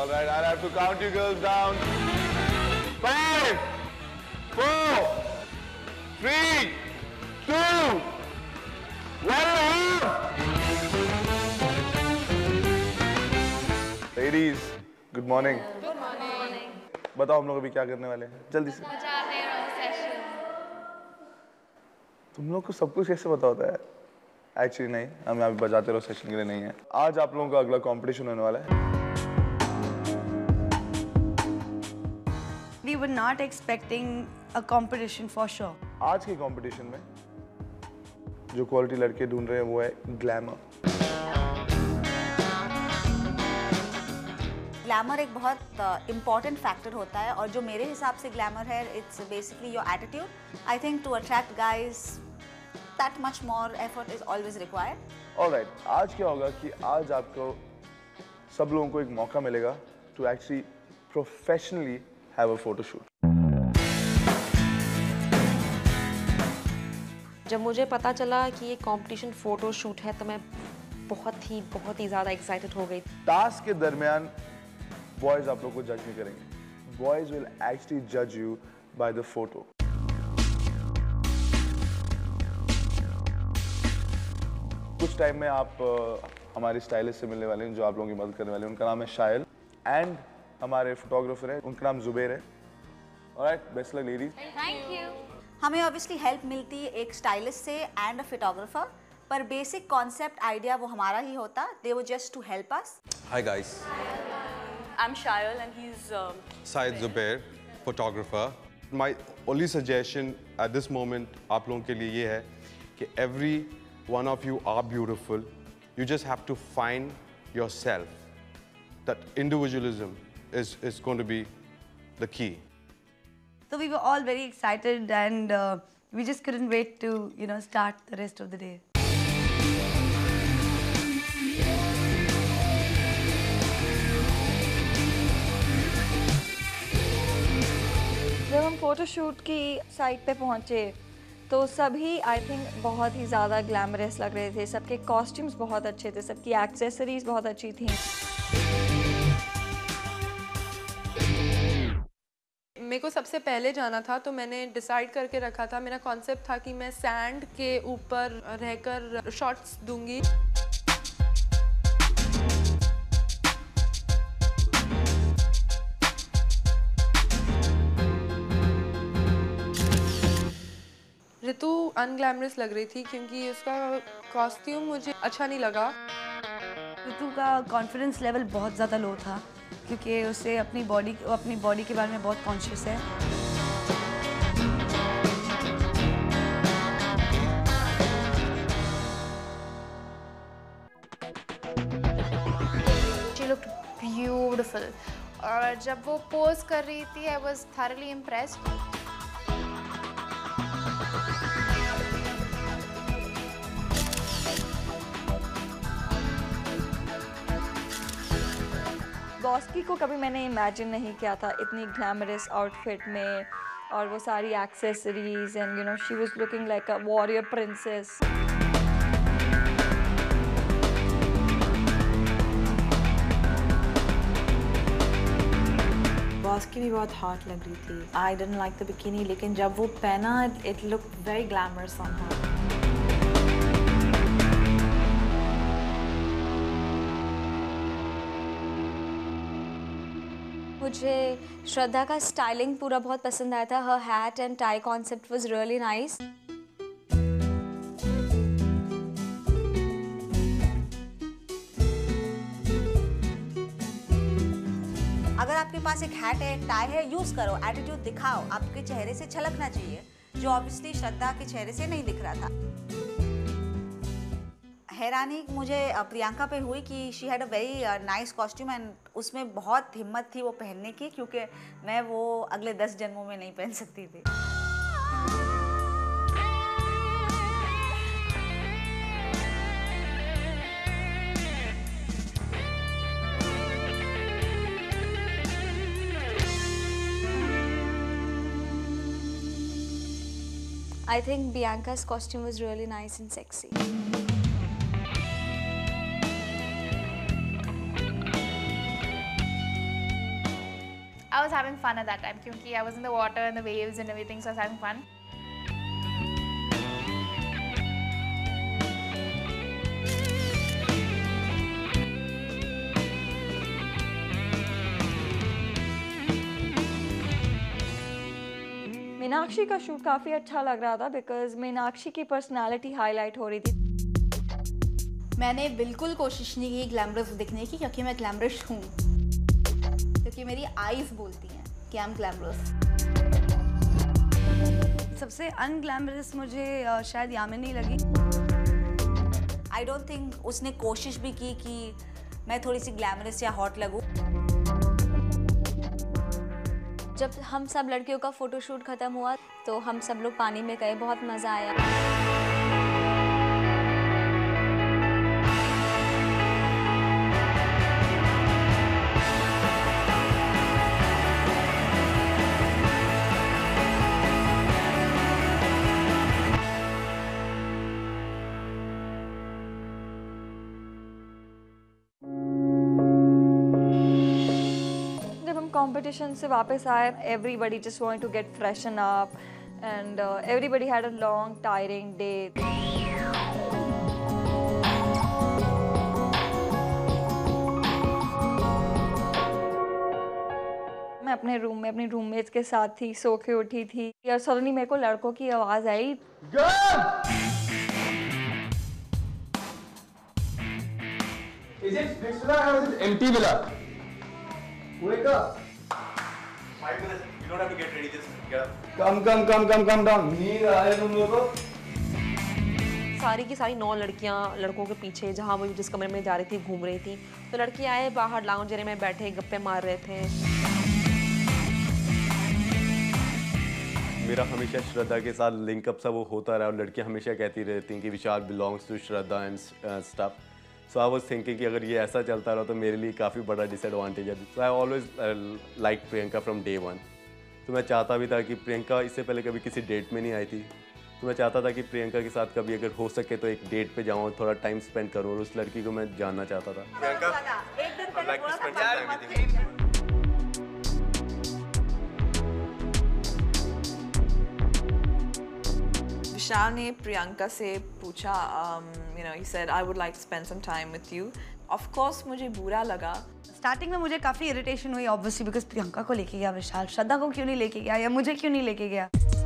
All right, I'll have to count you girls down. 5, 4, 3, 2, 1. Ladies, good morning. Good morning. बताओ हम लोग अभी क्या करने वाले हैं? जल्दी से. तुम लोग को सब कुछ कैसे पता होता है? एक्चुअली नहीं, हम यहाँ बजाते रहो सेशन के लिए नहीं है. आज आप लोगों का अगला कॉम्पिटिशन होने वाला है. We were not expecting a competition for sure. आज के competition में जो quality लड़के ढूंढ रहे हैं वो है glamour. Glamour एक बहुत important factor होता है और जो मेरे हिसाब से glamour है, it's basically your attitude. I think to attract guys, that much more effort is always required. All right, आज क्या होगा कि आज आपको सब लोगों को एक मौका मिलेगा to actually professionally have a photo shoot. जब मुझे पता चला कि ये कंपटीशन फोटो शूट है तो मैं बहुत ही ज़्यादा एक्साइटेड हो गई. टास्क के दरमियान बॉयज आप लोगों को जज नहीं करेंगे. बॉयज विल एक्चुअली जज यू बाय द फोटो. कुछ टाइम में आप हमारी स्टाइलिस्ट से मिलने वाले हैं जो आप लोगों की मदद करने वाले हैं. उनका नाम है शायल एंड हमारे फोटोग्राफर हैं, उनका नाम जुबेर है. Alright, best luck ladies. Thank you. हमें ऑब्वियसली हेल्प मिलती है एक स्टाइलिस्ट से एंड अ फोटोग्राफर, पर बेसिक कॉन्सेप्ट आइडिया वो हमारा ही होता. They were just to help us. Hi guys, I am Shayal and he is Syed Zuber, photographer. My only suggestion at this moment आप लोगों के लिए ये है कि every one of you are beautiful. You just have to find yourself. That individualism is going to be the key. So we were all very excited and we just couldn't wait to, you know, start the rest of the day. जब हम photo shoot की site पे पहुंचे तो सभी I think बहुत ही ज़्यादा glamorous लग रहे थे. सबके कॉस्ट्यूम्स बहुत अच्छे थे, सबकी एक्सेसरीज बहुत अच्छी थी. मेरे को सबसे पहले जाना था तो मैंने डिसाइड करके रखा था. मेरा कॉन्सेप्ट था कि मैं सैंड के ऊपर रहकर शॉट्स दूंगी. ऋतु अनग्लैमरस लग रही थी क्योंकि उसका कॉस्ट्यूम मुझे अच्छा नहीं लगा. ऋतु का कॉन्फिडेंस लेवल बहुत ज़्यादा लो था क्योंकि उसे अपनी बॉडी के बारे में बहुत कॉन्शियस है. She looked beautiful. और जब वो पोज कर रही थी, I was thoroughly impressed. Boski को कभी मैंने इमेजिन नहीं किया था इतनी ग्लैमरस आउटफिट में और वो सारी accessories and you know she was looking like a warrior princess. Bosky भी बहुत हॉट लग रही थी. I didn't like the bikini लेकिन जब वो पहना it look very glamorous on her. मुझे श्रद्धा का स्टाइलिंग पूरा बहुत पसंद आया था. Her hat and tie concept was really nice. अगर आपके पास एक हैट है, टाई है, यूज करो. एटीट्यूड दिखाओ, आपके चेहरे से छलकना चाहिए जो ऑब्वियसली श्रद्धा के चेहरे से नहीं दिख रहा था. हैरानी मुझे प्रियंका पे हुई कि she had a very nice costume and उसमें बहुत हिम्मत थी वो पहनने की क्योंकि मैं वो अगले 10 जन्मों में नहीं पहन सकती थी. I think Bianca's costume was really nice and sexy. having fun at that time because I was in the water and the waves and everything, so I was having fun. Meenakshi का शूट काफ़ी अच्छा लग रहा था because Meenakshi की personality highlight हो रही थी। मैंने बिल्कुल कोशिश नहीं की ग्लैमरस दिखने की क्योंकि मैं ग्लैमरस हूँ, क्योंकि मेरी आईज बोलती हैं कि आई एम ग्लैमरस। सबसे अनग्लैमरस मुझे शायद यामिनी लगी। आई डोंट थिंक उसने कोशिश भी की कि मैं थोड़ी सी ग्लैमरस या हॉट लगूँ। जब हम सब लड़कियों का फोटोशूट खत्म हुआ तो हम सब लोग पानी में गए, बहुत मजा आया। Competition से वापस आए, everybody just wanted to get freshen up, and everybody had a long, tiring day. मैं अपने रूम में अपनी रूममेट्स के साथ थी, सो के उठी थी और सडनली मेरे को लड़कों की आवाज आई। Is it mixed villa or is it empty villa? Wake up. 5 minutes. You don't have to get ready. Just get up. Come down. Need आया तुम लोगों को? सारी की सारी 9 लड़कियां लड़कों के पीछे जहाँ वो जिस कमरे में जा रही थी घूम रही थी, तो लड़की आए बाहर लाउंज एरिया में बैठे गप्पे मार रहे थे। मेरा हमेशा श्रद्धा के साथ लिंकअप सा वो होता रहा और लड़कियां हमेशा कहती रहती कि Vishal belongs to Shraddha and stuff. So I was thinking कि अगर ये ऐसा चलता रहा तो मेरे लिए काफ़ी बड़ा disadvantage है। So I always liked Priyanka from day one. तो मैं चाहता भी था कि प्रियंका इससे पहले कभी किसी डेट में नहीं आई थी, तो मैं चाहता था कि प्रियंका के साथ कभी अगर हो सके तो एक डेट पे जाऊँ, थोड़ा टाइम स्पेंड करूँ और उस लड़की को मैं जानना चाहता था। प्रियंका Vishal ने प्रियंका से पूछा, you know, he said, I would like to spend some time with you. Of course, मुझे बुरा लगा। Starting में मुझे काफी irritation हुई, obviously, because प्रियंका को लेके गया विशाल, श्रद्धा को क्यों नहीं लेके गया या मुझे क्यों नहीं लेके गया।